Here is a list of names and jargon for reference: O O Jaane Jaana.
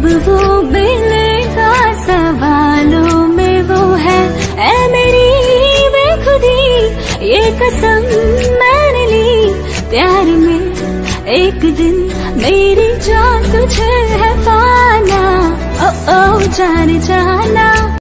जब वो मिलेगा सवालों में वो है। ऐ मेरी बेखुदी ये कसम मैंने ली, प्यार में एक दिन मेरी जान तुझे है पाना। ओ ओ जाने जाना।